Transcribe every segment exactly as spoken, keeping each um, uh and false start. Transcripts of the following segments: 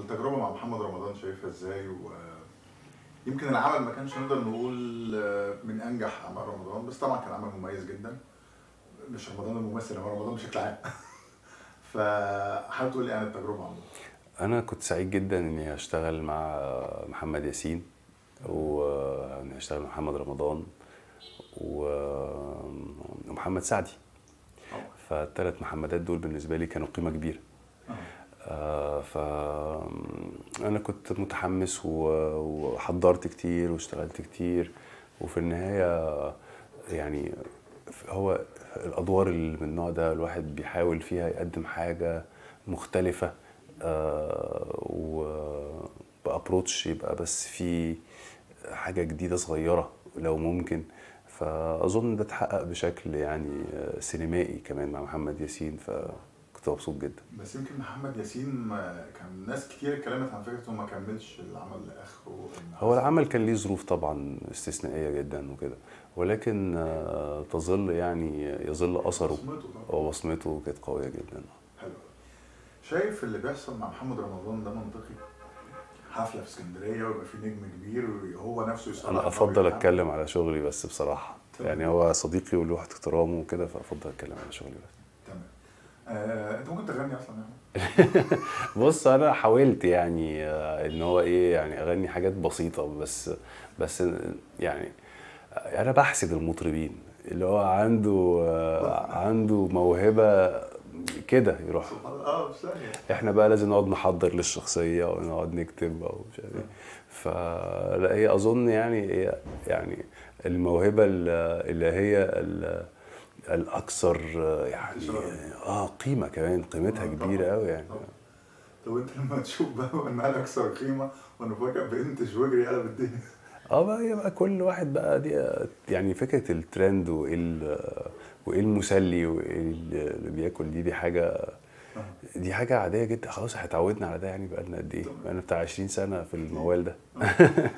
التجربه مع محمد رمضان شايفها ازاي؟ ويمكن العمل ما كانش نقدر نقول من انجح اعمال رمضان، بس طبعا كان عمل مميز جدا. مش رمضان الممثل، هو رمضان بشكل عام. فحابب تقول لي عن التجربه عموما. انا كنت سعيد جدا اني اشتغل مع محمد ياسين واني اشتغل مع محمد رمضان ومحمد سعدي. فالثلاث محمدات دول بالنسبه لي كانوا قيمه كبيره. آه فأنا كنت متحمس وحضرت كتير واشتغلت كتير، وفي النهاية يعني هو الأدوار اللي من النوع ده الواحد بيحاول فيها يقدم حاجة مختلفة آه وبأبروتش يبقى بس في حاجة جديدة صغيرة لو ممكن. فأظن ده اتحقق بشكل يعني سينمائي كمان مع محمد ياسين، ف كنت مبسوط جدا. بس يمكن محمد ياسين كان ناس كتير اتكلمت عن فكرته وما كملش العمل لاخره. هو العمل كان ليه ظروف طبعا استثنائيه جدا وكده، ولكن تظل يعني يظل اثره وبصمته كانت قويه جدا. حلو. شايف اللي بيحصل مع محمد رمضان ده منطقي؟ حفله في اسكندريه ويبقى في نجم كبير وهو نفسه يصنع. انا افضل اتكلم على شغلي بس بصراحه. طبعا. يعني هو صديقي وله احترامه وكده، فافضل اتكلم على شغلي بس. آه، انت ممكن تغني اصلا يعني؟ بص انا حاولت يعني آه، ان هو ايه يعني اغني حاجات بسيطه، بس بس يعني انا بحسد المطربين اللي هو عنده آه، عنده موهبه كده يروح. اه مش احنا بقى لازم نقعد نحضر للشخصيه ونقعد نكتب او مش عارف ايه. فلا هي اظن يعني يعني الموهبه اللي هي اللي الاكثر يعني اه قيمه، كمان قيمتها كبيره قوي يعني. طب انت لما تشوف بقى انها الاكثر قيمه ونفاجئ بنت شوجري قلب الدنيا. اه بقى هي بقى كل واحد بقى دي يعني فكره الترند وايه وايه المسلي وايه اللي بياكل، دي دي حاجه دي حاجه عاديه جدا. خلاص احنا اتعودنا على ده يعني، بقى لنا قد ايه؟ بقى لنا بتاع عشرين سنه في الموال ده.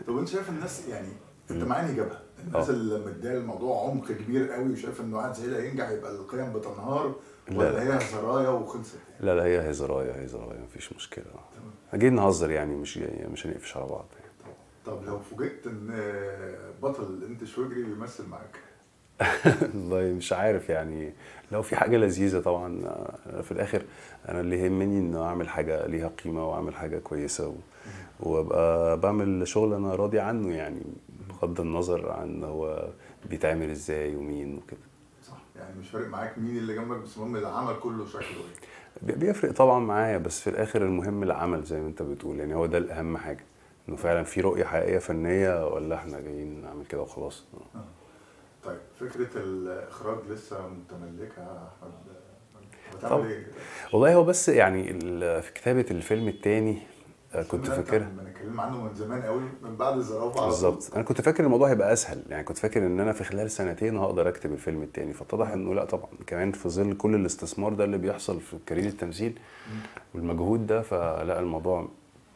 طب انت شايف الناس يعني انت معاني جابها، الناس اللي مديها الموضوع عمق كبير قوي وشايف انه واحد زي ده ينجح يبقى القيم بتنهار، ولا هي هزرايه وخلصت يعني؟ لا لا هي هزرايه هزرايه مفيش مشكله. تمام. جايين نهزر يعني، مش يعني مش هنقفش على بعض يعني. طب لو فوجئت ان بطل انت شوجري بيمثل معاك؟ والله مش عارف يعني، لو في حاجه لذيذه طبعا. في الاخر انا اللي يهمني ان اعمل حاجه ليها قيمه واعمل حاجه كويسه و... وابقى بعمل شغل انا راضي عنه يعني، بغض النظر عن هو بيتعمل ازاي ومين وكده. صح يعني مش فارق معاك مين اللي جنبك، بس المهم العمل كله شكله ايه. بيفرق طبعا معايا، بس في الاخر المهم العمل زي ما انت بتقول يعني، هو ده الاهم حاجه، انه فعلا في رؤيه حقيقيه فنيه ولا احنا جايين نعمل كده وخلاص. آه. طيب فكره الاخراج لسه متملكها احمد؟ بتعمل ايه؟ والله هو بس يعني في كتابه الفيلم الثاني كنت فاكرها، انا اتكلمنا عنه من زمان قوي من بعد الزرافه. بالظبط. انا كنت فاكر الموضوع هيبقى اسهل يعني، كنت فاكر ان انا في خلال سنتين هقدر اكتب الفيلم الثاني، فاتضح انه لا طبعا، كمان في ظل كل الاستثمار ده اللي بيحصل في كارير التمثيل والمجهود ده، فلا الموضوع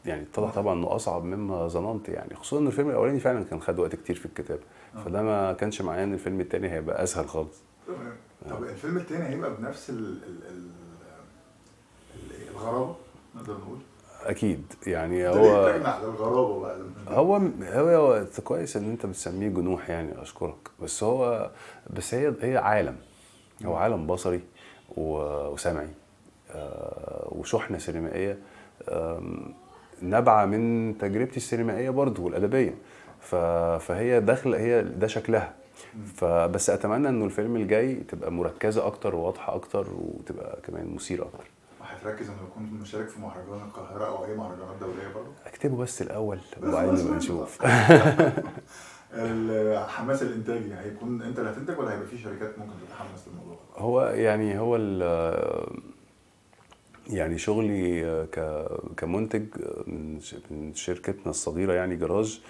يعني اتضح طبعا انه اصعب مما ظننت يعني، خصوصا ان الفيلم الاولاني فعلا كان خد وقت كتير في الكتابه، فده ما كانش معايا ان الفيلم الثاني هيبقى اسهل خالص. تمام. طب الفيلم الثاني هيبقى بنفس الغرابه نقدر نقول؟ اكيد يعني هو للغرابه بقى. هو هو كويس ان انت بتسميه جنوح يعني، اشكرك. بس هو بس هي هي عالم، هو عالم بصري وسمعي وشحنه سينمائيه نابعه من تجربتي السينمائيه برضه والادبيه، فهي داخله هي ده شكلها. فبس اتمنى انه الفيلم الجاي تبقى مركزه اكتر وواضحه اكتر، وتبقى كمان مثيره اكتر. هتركز انه يكون مشارك في مهرجان القاهره او اي مهرجانات دوليه برضه؟ اكتبه بس الاول وبعدين نبقى نشوف. الحماس الانتاجي هيكون انت اللي هتنتج ولا هيبقى في شركات ممكن تتحمس للموضوع؟ هو يعني هو يعني شغلي كمنتج من شركتنا الصغيره يعني جراج،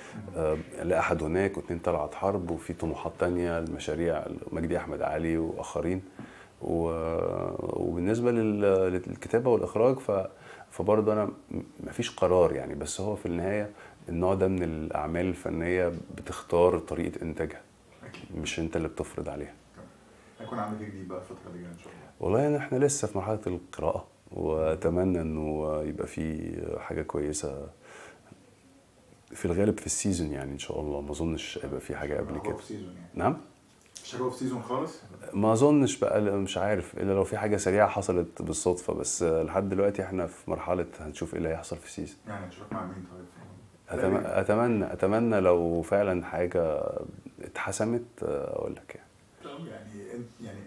لا احد هناك واثنين طلعت حرب، وفي طموحات ثانيه لمشاريع مجدي احمد علي واخرين. وبالنسبه للكتابه والاخراج ف فبرضه انا مفيش قرار يعني، بس هو في النهايه النوع ده من الاعمال الفنيه بتختار طريقه انتاجها، مش انت اللي بتفرض عليها. هيكون عامل ايه جديد بقى الفتره اللي جايه ان شاء الله؟ والله احنا لسه في مرحله القراءه واتمنى انه يبقى في حاجه كويسه في الغالب في السيزون يعني ان شاء الله. ما اظنش هيبقى في حاجه قبل كده. نعم مش هيبقى في سيزون خالص؟ ما اظنش بقى، مش عارف الا لو في حاجه سريعه حصلت بالصدفه، بس لحد دلوقتي احنا في مرحله هنشوف ايه اللي هيحصل في السيزون. يعني هنشوف مع مين طيب؟ أتمنى, اتمنى اتمنى لو فعلا حاجه اتحسمت اقول لك يعني. يعني يعني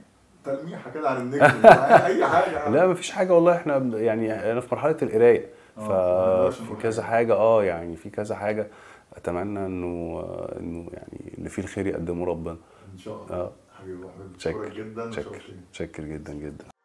تلميحه كده على النجم اي حاجه؟ لا مفيش حاجه والله، احنا يعني انا في مرحله القرايه ففي كذا حاجه اه يعني في كذا حاجه اتمنى انه انه يعني اللي فيه الخير يقدمه ربنا ان شاء الله. اه حبيبي حبيبي شكرا جدا، شكرا جدا جدا.